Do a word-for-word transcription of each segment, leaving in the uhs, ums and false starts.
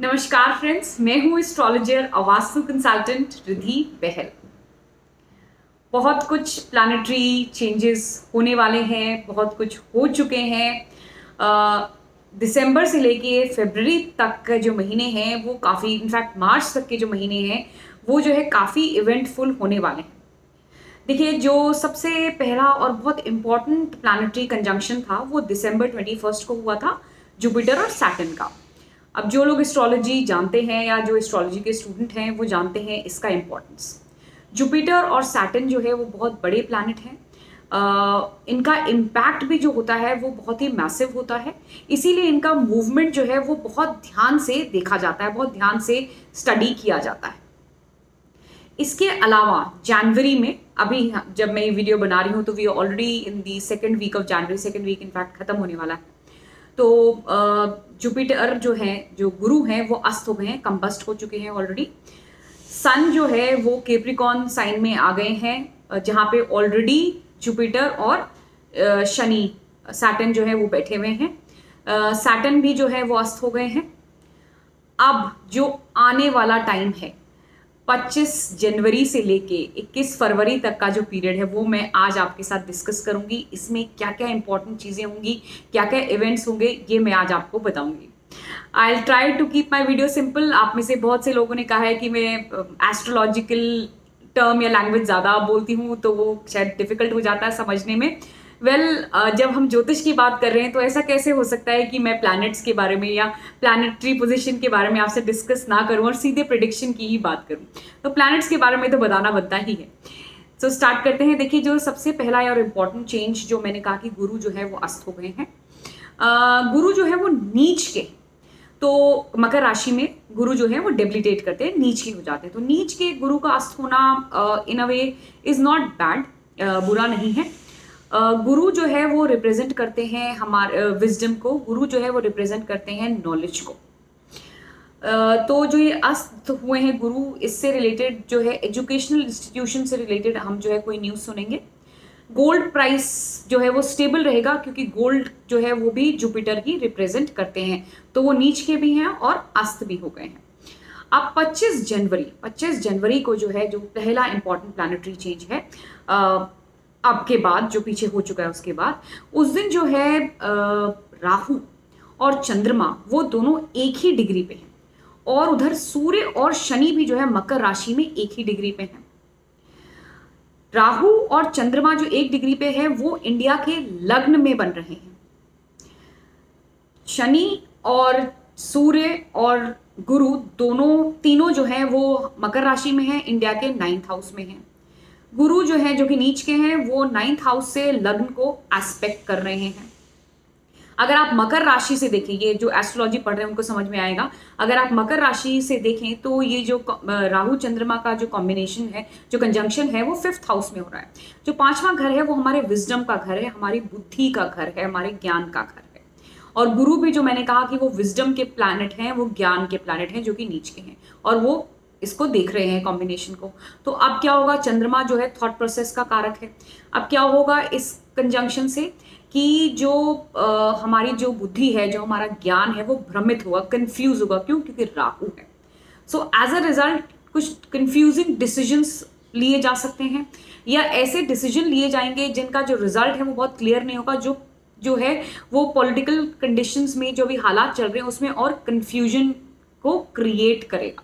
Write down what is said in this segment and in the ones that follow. नमस्कार फ्रेंड्स, मैं हूँ एस्ट्रोलॉजर वास्तु कंसल्टेंट रिधि बहल। बहुत कुछ प्लानिटरी चेंजेस होने वाले हैं, बहुत कुछ हो चुके हैं। दिसंबर से लेके फरवरी तक के जो महीने हैं वो काफ़ी, इनफैक्ट मार्च तक के जो महीने हैं वो जो है काफ़ी इवेंटफुल होने वाले हैं। देखिए, जो सबसे पहला और बहुत इम्पॉर्टेंट प्लानिटरी कंजंक्शन था वो दिसंबर ट्वेंटी फर्स्ट को हुआ था, जुपिटर और सैटर्न का। अब जो लोग एस्ट्रोलॉजी जानते हैं या जो एस्ट्रोलॉजी के स्टूडेंट हैं वो जानते हैं इसका इम्पोर्टेंस। जुपिटर और सैटर्न जो है वो बहुत बड़े प्लैनेट हैं। आ, इनका इम्पैक्ट भी जो होता है वो बहुत ही मैसिव होता है, इसीलिए इनका मूवमेंट जो है वो बहुत ध्यान से देखा जाता है, बहुत ध्यान से स्टडी किया जाता है। इसके अलावा जनवरी में, अभी जब मैं ये वीडियो बना रही हूँ तो we already in the second week of January, second week in fact ख़त्म होने वाला है। तो जुपिटर जो है, जो गुरु हैं वो अस्त हो गए हैं, कंबस्ट हो चुके हैं ऑलरेडी। सन जो है वो कैप्रिकॉन साइन में आ गए हैं, जहाँ पे ऑलरेडी जुपिटर और शनि, सैटर्न जो है वो बैठे हुए हैं। सैटर्न भी जो है वो अस्त हो गए हैं। अब जो आने वाला टाइम है पच्चीस जनवरी से लेके इक्कीस फरवरी तक का जो पीरियड है वो मैं आज आपके साथ डिस्कस करूंगी। इसमें क्या क्या इंपॉर्टेंट चीज़ें होंगी, क्या क्या इवेंट्स होंगे, ये मैं आज आपको बताऊंगी। I try to keep my video simple. आप में से बहुत से लोगों ने कहा है कि मैं एस्ट्रोलॉजिकल टर्म या लैंग्वेज ज़्यादा बोलती हूँ तो वो शायद डिफ़िकल्ट हो जाता है समझने में। वेल well, जब हम ज्योतिष की बात कर रहे हैं तो ऐसा कैसे हो सकता है कि मैं प्लैनेट्स के बारे में या प्लैनेटरी पोजीशन के बारे में आपसे डिस्कस ना करूं और सीधे प्रेडिक्शन की ही बात करूं। तो प्लैनेट्स के बारे में तो बताना बनता ही है। सो so, स्टार्ट करते हैं। देखिए, जो सबसे पहला और इम्पॉर्टेंट चेंज जो मैंने कहा कि गुरु जो है वो अस्त हो गए हैं। गुरु जो है वो नीच के, तो मकर राशि में गुरु जो है वो डेबिलिटेट करते हैं, नीच के हो जाते हैं। तो नीच के गुरु का अस्त होना in a way is not bad, बुरा नहीं है। गुरु जो है वो रिप्रेजेंट करते हैं हमारे विजडम को, गुरु जो है वो रिप्रेजेंट करते हैं नॉलेज को। तो जो ये अस्त हुए हैं गुरु, इससे रिलेटेड जो है एजुकेशनल इंस्टीट्यूशन से रिलेटेड हम जो है कोई न्यूज़ सुनेंगे। गोल्ड प्राइस जो है वो स्टेबल रहेगा क्योंकि गोल्ड जो है वो भी जुपिटर ही रिप्रेजेंट करते हैं, तो वो नीच के भी हैं और अस्त भी हो गए हैं। अब पच्चीस जनवरी पच्चीस जनवरी को जो है, जो पहला इंपॉर्टेंट प्लैनेटरी चेंज है आ, अब के बाद जो पीछे हो चुका है उसके बाद, उस दिन जो है राहु और चंद्रमा वो दोनों एक ही डिग्री पे हैं और उधर सूर्य और शनि भी जो है मकर राशि में एक ही डिग्री पे हैं। राहु और चंद्रमा जो एक डिग्री पे है वो इंडिया के लग्न में बन रहे हैं। शनि और सूर्य और गुरु दोनों, तीनों जो है वो मकर राशि में है, इंडिया के नाइन्थ हाउस में है। गुरु जो है, जो कि नीच के हैं, वो नाइन्थ हाउस से लग्न को एस्पेक्ट कर रहे हैं। अगर आप मकर राशि से देखें, ये जो एस्ट्रोलॉजी पढ़ रहे हैं उनको समझ में आएगा। अगर आप मकर राशि से देखें तो ये जो राहु चंद्रमा का जो कॉम्बिनेशन है, जो कंजंक्शन है, वो फिफ्थ हाउस में हो रहा है। जो पांचवा घर है वो हमारे विजडम का घर है, हमारी बुद्धि का घर है, हमारे ज्ञान का घर है। और गुरु भी, जो मैंने कहा कि वो विजडम के प्लैनेट हैं, वो ज्ञान के प्लैनेट हैं, जो कि नीच के हैं, और वो इसको देख रहे हैं कॉम्बिनेशन को। तो अब क्या होगा, चंद्रमा जो है थॉट प्रोसेस का कारक है। अब क्या होगा इस कंजंक्शन से कि जो आ, हमारी जो बुद्धि है, जो हमारा ज्ञान है, वो भ्रमित होगा, कंफ्यूज होगा। क्यों? क्योंकि राहु है। सो एज अ रिजल्ट कुछ कंफ्यूजिंग डिसीजंस लिए जा सकते हैं या ऐसे डिसीजन लिए जाएंगे जिनका जो रिजल्ट है वो बहुत क्लियर नहीं होगा, जो जो है वो पॉलिटिकल कंडीशंस में जो भी हालात चल रहे हैं उसमें और कन्फ्यूजन को क्रिएट करेगा।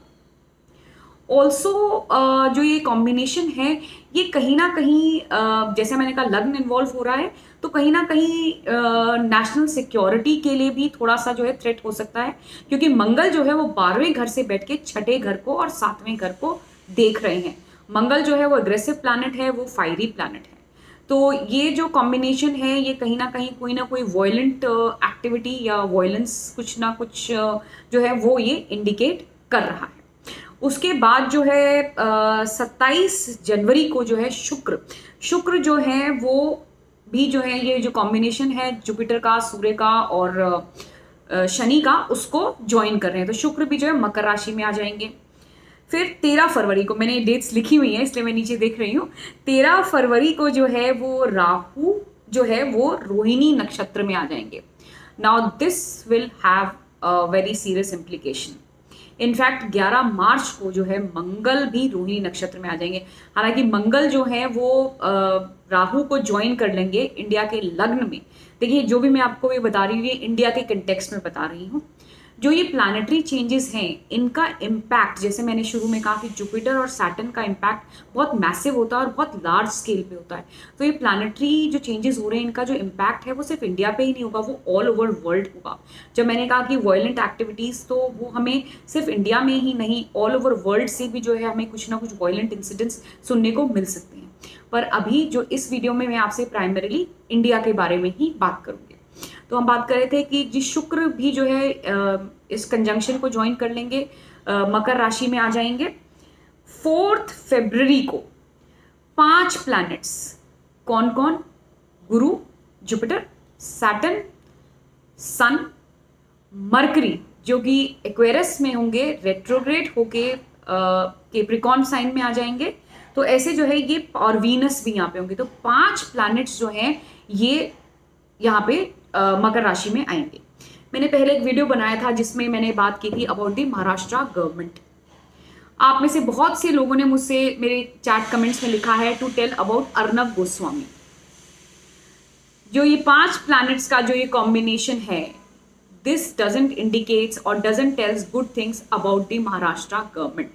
ऑल्सो uh, जो ये कॉम्बिनेशन है ये कहीं ना कहीं uh, जैसे मैंने कहा लग्न इन्वॉल्व हो रहा है, तो कहीं ना कहीं नेशनल uh, सिक्योरिटी के लिए भी थोड़ा सा जो है थ्रेट हो सकता है, क्योंकि मंगल जो है वो बारहवें घर से बैठ के छठे घर को और सातवें घर को देख रहे हैं। मंगल जो है वो एग्रेसिव प्लैनेट है, वो फायरी प्लैनेट है। तो ये जो कॉम्बिनेशन है ये कहीं ना कहीं कोई ना कोई वॉयलेंट एक्टिविटी uh, या वॉयलेंस कुछ ना कुछ uh, जो है वो ये इंडिकेट कर रहा है। उसके बाद जो है सत्ताईस जनवरी को जो है शुक्र शुक्र जो है वो भी जो है, ये जो कॉम्बिनेशन है जुपिटर का, सूर्य का और शनि का, उसको ज्वाइन कर रहे हैं। तो शुक्र भी जो है मकर राशि में आ जाएंगे। फिर तेरह फरवरी को, मैंने डेट्स लिखी हुई हैं इसलिए मैं नीचे देख रही हूँ, तेरह फरवरी को जो है वो राहु जो है वो रोहिणी नक्षत्र में आ जाएंगे। Now this will have a very serious implication. In fact ग्यारह मार्च को जो है मंगल भी रोहिणी नक्षत्र में आ जाएंगे। हालांकि मंगल जो है वो राहु को ज्वाइन कर लेंगे इंडिया के लग्न में। देखिए जो भी मैं आपको भी बता रही हूँ ये इंडिया के कंटेक्स्ट में बता रही हूँ। जो ये प्लानिटरी चेंजेस हैं इनका इम्पैक्ट, जैसे मैंने शुरू में कहा कि जुपिटर और सैटर्न का इम्पैक्ट बहुत मैसिव होता है और बहुत लार्ज स्केल पे होता है। तो ये प्लानिटरी जो चेंजेस हो रहे हैं इनका जो इम्पैक्ट है वो सिर्फ इंडिया पे ही नहीं होगा, वो ऑल ओवर वर्ल्ड होगा। जब मैंने कहा कि वायलेंट एक्टिविटीज़, तो वो हमें सिर्फ इंडिया में ही नहीं ऑल ओवर वर्ल्ड से भी जो है हमें कुछ ना कुछ वायलेंट इंसिडेंट्स सुनने को मिल सकते हैं। पर अभी जो इस वीडियो में मैं आपसे प्राइमरीली इंडिया के बारे में ही बात करूँगी। तो हम बात कर रहे थे कि जी शुक्र भी जो है इस कंजंक्शन को ज्वाइन कर लेंगे, मकर राशि में आ जाएंगे। फोर्थ फरवरी को पांच प्लैनेट्स कौन कौन, गुरु, जुपिटर, सैटर्न, सन, मरकरी जो कि एक्वेरियस में होंगे, रेट्रोग्रेड होके कैप्रिकॉन साइन में आ जाएंगे। तो ऐसे जो है ये और वीनस भी यहाँ पे होंगे। तो पांच प्लैनेट्स जो हैं ये यहाँ पे आ, मकर राशि में आएंगे। मैंने पहले एक वीडियो बनाया था जिसमें मैंने बात की थी अबाउट दी महाराष्ट्र गवर्नमेंट। आप में से बहुत से लोगों ने मुझसे मेरे चैट कमेंट्स में लिखा है to tell about Arnab Goswami. जो ये पांच प्लैनेट्स का जो ये कॉम्बिनेशन है, दिस डजेंट इंडिकेट्स और doesn't tells good things about the Maharashtra government.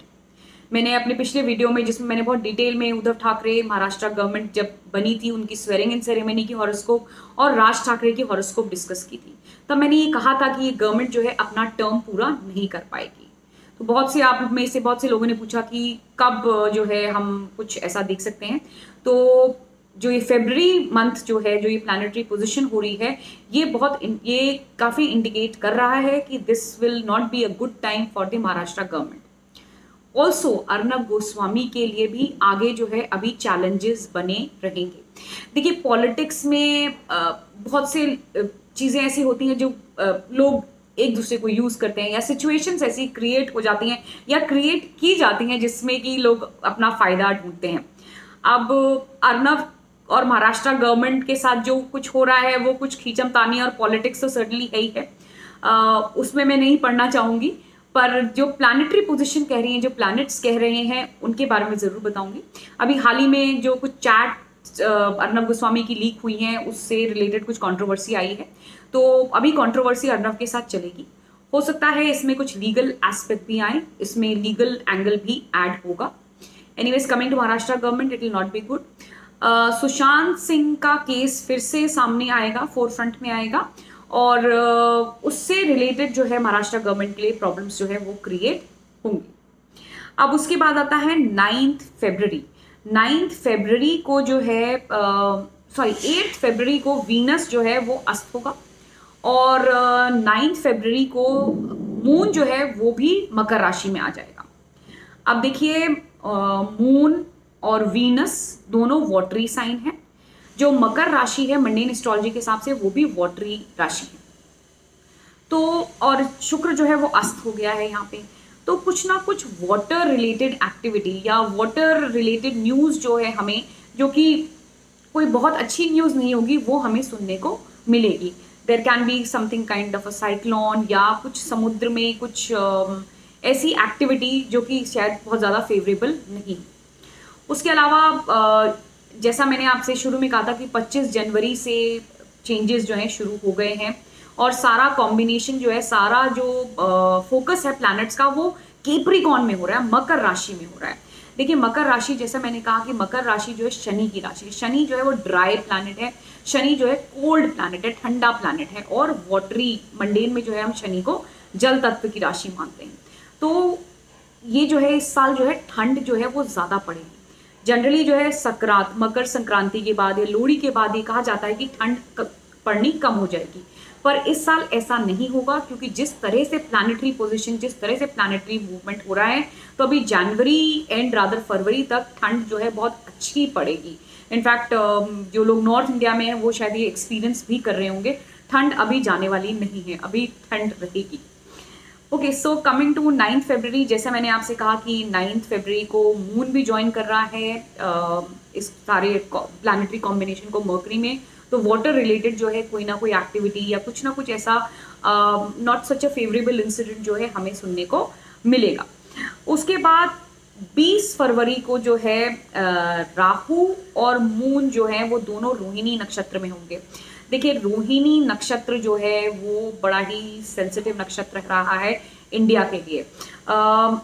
मैंने अपने पिछले वीडियो में जिसमें मैंने बहुत डिटेल में उद्धव ठाकरे, महाराष्ट्र गवर्नमेंट जब बनी थी उनकी स्वेरिंग इन सेरेमनी की हॉरोस्कोप और राज ठाकरे की हॉरोस्कोप डिस्कस की थी, तब मैंने ये कहा था कि ये गवर्नमेंट जो है अपना टर्म पूरा नहीं कर पाएगी। तो बहुत से आप में से बहुत से लोगों ने पूछा कि कब जो है हम कुछ ऐसा देख सकते हैं। तो जो ये फेब्रवरी मंथ जो है, जो ये प्लानिटरी पोजिशन हो रही है, ये बहुत ये काफ़ी इंडिकेट कर रहा है कि this will not be a good time for the Maharashtra government. Also Arnab Goswami के लिए भी आगे जो है अभी चैलेंजेस बने रहेंगे। देखिए पॉलिटिक्स में बहुत से चीज़ें ऐसी होती हैं जो लोग एक दूसरे को यूज़ करते हैं या सिचुएशंस ऐसी क्रिएट हो जाती हैं या क्रिएट की जाती हैं जिसमें कि लोग अपना फ़ायदा ढूंढते हैं। अब अर्नब और महाराष्ट्र गवर्नमेंट के साथ जो कुछ हो रहा है वो कुछ खींचमतानी और पॉलिटिक्स तो सर्टनली है ही है, आ, उसमें मैं नहीं पढ़ना चाहूँगी। पर जो प्लानिटरी पोजीशन कह रही हैं, जो प्लैनेट्स कह रहे हैं, उनके बारे में ज़रूर बताऊंगी। अभी हाल ही में जो कुछ चैट अर्नब गोस्वामी की लीक हुई हैं उससे रिलेटेड कुछ कंट्रोवर्सी आई है, तो अभी कंट्रोवर्सी अर्नब के साथ चलेगी। हो सकता है इसमें कुछ लीगल एस्पेक्ट भी आए, इसमें लीगल एंगल भी ऐड होगा। Anyways coming to Maharashtra government, it will not be good. Sushant Singh का केस फिर से सामने आएगा, फोरफ्रंट में आएगा और उससे रिलेटेड जो है महाराष्ट्र गवर्नमेंट के लिए प्रॉब्लम्स जो है वो क्रिएट होंगी। अब उसके बाद आता है नाइन्थ फरवरी। नाइन्थ फरवरी को जो है सॉरी एट्थ फरवरी को वीनस जो है वो अस्त होगा और नाइन्थ फरवरी को मून जो है वो भी मकर राशि में आ जाएगा। अब देखिए मून और वीनस दोनों वॉटरी साइन है। जो मकर राशि है मंडेन एस्ट्रोलॉजी के हिसाब से वो भी वॉटरी राशि है, तो और शुक्र जो है वो अस्त हो गया है यहाँ पे। तो कुछ ना कुछ वाटर रिलेटेड एक्टिविटी या वाटर रिलेटेड न्यूज़ जो है हमें, जो कि कोई बहुत अच्छी न्यूज़ नहीं होगी, वो हमें सुनने को मिलेगी। There can be something kind of a cyclone या कुछ समुद्र में कुछ ऐसी एक्टिविटी जो कि शायद बहुत ज़्यादा फेवरेबल नहीं। उसके अलावा जैसा मैंने आपसे शुरू में कहा था कि पच्चीस जनवरी से चेंजेस जो हैं शुरू हो गए हैं और सारा कॉम्बिनेशन जो है, सारा जो फोकस है प्लैनेट्स का वो कैप्रिकॉन में हो रहा है, मकर राशि में हो रहा है। देखिए मकर राशि, जैसा मैंने कहा कि मकर राशि जो है शनि की राशि है। शनि जो है वो ड्राई प्लैनेट है, शनि जो है कोल्ड प्लैनेट है, ठंडा प्लैनेट है और वॉटरी मंडेन में जो है हम शनि को जल तत्व की राशि मानते हैं। तो ये जो है इस साल जो है ठंड जो है वो ज़्यादा पड़ेगी। जनरली जो है संक्रांत, मकर संक्रांति के बाद या लोहड़ी के बाद ये कहा जाता है कि ठंड पड़नी कम हो जाएगी, पर इस साल ऐसा नहीं होगा क्योंकि जिस तरह से प्लानिटरी पोजीशन, जिस तरह से प्लानिटरी मूवमेंट हो रहा है, तो अभी जनवरी एंड रादर फरवरी तक ठंड जो है बहुत अच्छी पड़ेगी। इनफैक्ट जो लोग नॉर्थ इंडिया में हैं वो शायद ये एक्सपीरियंस भी कर रहे होंगे। ठंड अभी जाने वाली नहीं है, अभी ठंड रहेगी। Okay, so coming to ninth February, जैसे मैंने आपसे कहा कि नाइन्थ फरवरी को मून भी ज्वाइन कर रहा है आ, इस सारे प्लानिटरी कॉम्बिनेशन को मर्करी में। तो वाटर रिलेटेड जो है कोई ना कोई एक्टिविटी या कुछ ना कुछ ऐसा not such a favourable incident जो है हमें सुनने को मिलेगा। उसके बाद बीस फरवरी को जो है राहु और मून जो है वो दोनों रोहिणी नक्षत्र में होंगे। देखिए रोहिणी नक्षत्र जो है वो बड़ा ही सेंसिटिव नक्षत्र रहा है इंडिया के लिए। आ,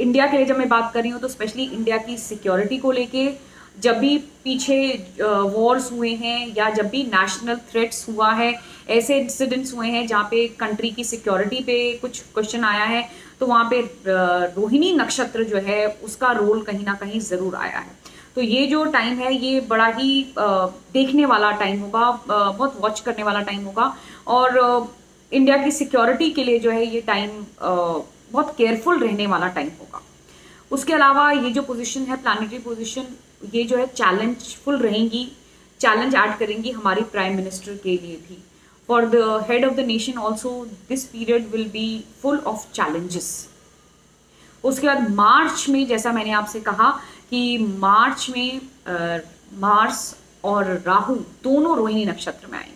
इंडिया के लिए जब मैं बात कर रही हूँ तो स्पेशली इंडिया की सिक्योरिटी को लेके जब भी पीछे वॉर्स हुए हैं या जब भी नेशनल थ्रेट्स हुआ है, ऐसे इंसिडेंट्स हुए हैं जहाँ पे कंट्री की सिक्योरिटी पे कुछ क्वेश्चन आया है, तो वहाँ पे रोहिणी नक्षत्र जो है उसका रोल कहीं ना कहीं ज़रूर आया है। तो ये जो टाइम है ये बड़ा ही देखने वाला टाइम होगा, बहुत वॉच करने वाला टाइम होगा और इंडिया की सिक्योरिटी के लिए जो है ये टाइम बहुत केयरफुल रहने वाला टाइम होगा। उसके अलावा ये जो पोजीशन है प्लानिटरी पोजीशन ये जो है चैलेंजफुल रहेंगी, चैलेंज ऐड करेंगी हमारी प्राइम मिनिस्टर के लिए भी। For the head of the nation also this period will be full of challenges. उसके बाद मार्च में जैसा मैंने आपसे कहा कि मार्च में आ, मार्स और राहु दोनों रोहिणी नक्षत्र में आएंगे।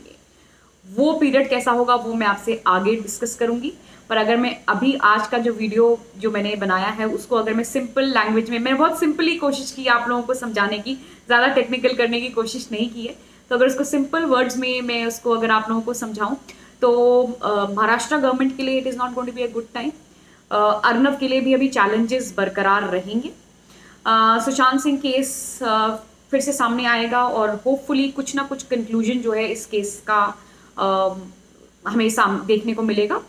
वो पीरियड कैसा होगा वो मैं आपसे आगे डिस्कस करूंगी, पर अगर मैं अभी आज का जो वीडियो जो मैंने बनाया है उसको अगर मैं सिंपल लैंग्वेज में, मैंने बहुत सिंपली कोशिश की आप लोगों को समझाने की, ज़्यादा टेक्निकल करने की कोशिश नहीं की है, तो अगर उसको सिंपल वर्ड्स में मैं उसको अगर आप लोगों को समझाऊँ तो महाराष्ट्र गवर्नमेंट के लिए it is not going to be a good time. Arnab के लिए भी अभी चैलेंजेस बरकरार रहेंगे। uh, Sushant Singh case uh, फिर से सामने आएगा और होपफुली कुछ ना कुछ कंक्लूजन जो है इस केस का uh, हमें साम देखने को मिलेगा।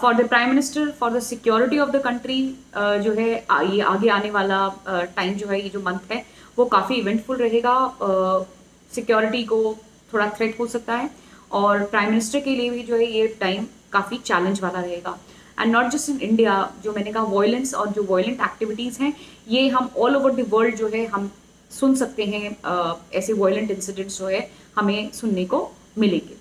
For the prime minister for the security of the country जो है ये आगे आने वाला टाइम uh, जो है ये जो मंथ है वो काफ़ी इवेंटफुल रहेगा। सिक्योरिटी uh, को थोड़ा थ्रेट हो सकता है और प्राइम मिनिस्टर के लिए भी जो है ये टाइम काफ़ी चैलेंज वाला रहेगा। And not just in India, जो मैंने कहा वॉयलेंस और जो वॉयलेंट एक्टिविटीज़ हैं ये हम ऑल ओवर द वर्ल्ड जो है हम सुन सकते हैं। आ, ऐसे वॉयलेंट इंसिडेंट्स जो है हमें सुनने को मिलेंगे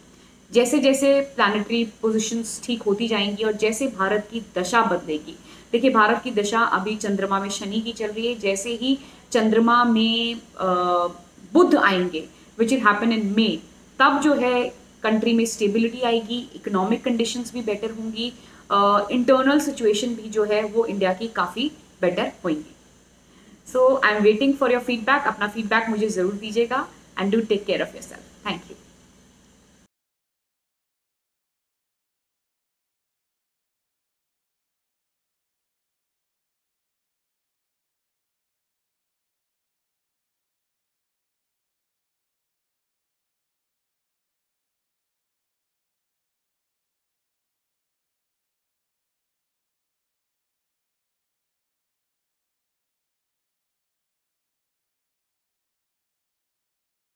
जैसे जैसे प्लानिटरी पोजिशंस ठीक होती जाएंगी और जैसे भारत की दशा बदलेगी। देखिए भारत की दशा अभी चंद्रमा में शनि की चल रही है, जैसे ही चंद्रमा में आ, बुध आएंगे विच इल हैपन इन मे, तब जो है कंट्री में स्टेबिलिटी आएगी, इकोनॉमिक कंडीशंस भी बेटर होंगी, इंटरनल uh, सिचुएशन भी जो है वो इंडिया की काफ़ी बेटर होंगी। So I am waiting for your feedback, अपना फीडबैक मुझे ज़रूर दीजिएगा and do take care of yourself. Thank you.